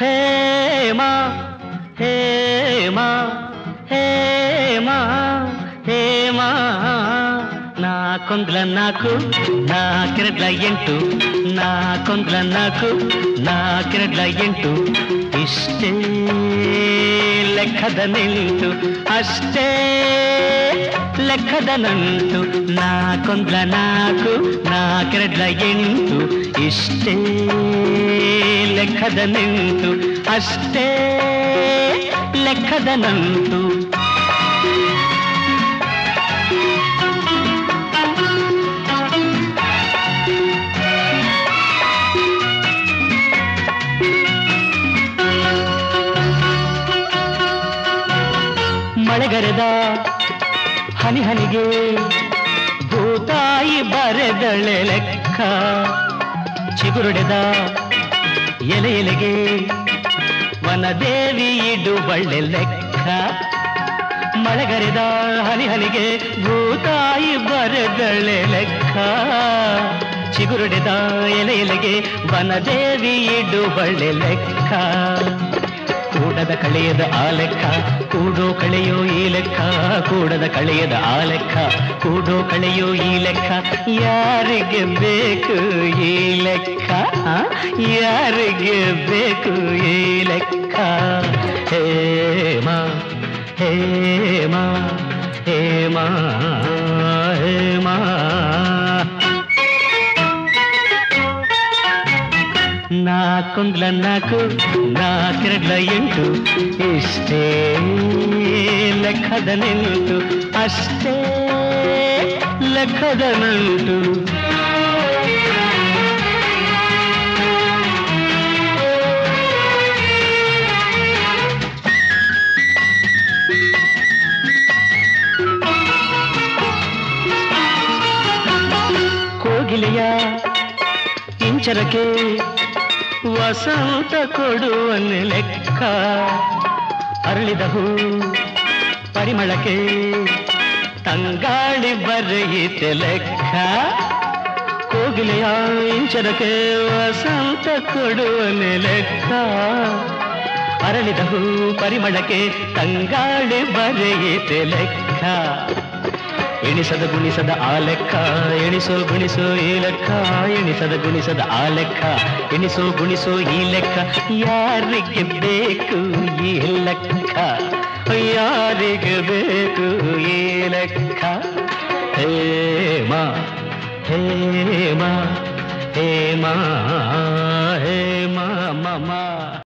हेमा हेमा हेमा हेमा नाकोंद्ल नाकु नाकिरड्ल एंटु नाकोंद्ल नाकु नाकिरड्ल एंटु इष्टे लेक्कद निंतु अष्टे लेक्कद नंतु नाकोंद्ल नाकु नाकिरड्ल एंटु इष्टे लेक्कद निंतु अष्टे लेक्कद नंतु मळेगरेद हनि हनिगे भूताई बरेदळे लेक्क चिगुरुडेद एले एलेगे वनदेवी इडुबळे लेक्क मळेगरेद हनि हनिगे भूताई बरेदळे लेक्क चिगुरुडेद एले एलेगे वनदेवी इडुबळे लेक्क कूडद कळेयद आलेक्क कूडो कळेयो ईलेक्क कूडद कळेयद आलेक्क कूडो कळेयो ईलेक्क यारिगे बेकु ईलेक्क यारिगे बेकु ईलेक्क हेमा हेमा हेमा हेमा नाकोंद्ल नाकु नाकिरड्ल एंटु इष्टे लेक्कद निंतु अष्टे लेक्कद नंतु कोगिलेय इंचरके वसंत कोडुवने लेक्क अरळिद हू परिमळके तंगाळि बरेयिते लेक्क कोगिलेय इंचरके वसंत कोडुवने लेक्क अरळिद हू परिमळके तंगाळि बरेयिते लेक्क एणिसद गुणिसद आलेक्क एणिसो गुणिसो ईलेक्क एणिसद गुणिसद आलेक्क एणिसो गुणिसो ईलेक्क यारिगे बेकु ईलेक्क यारिगे बेकु ईलेक्क हेमा हेमा हेमा हेमा ममा।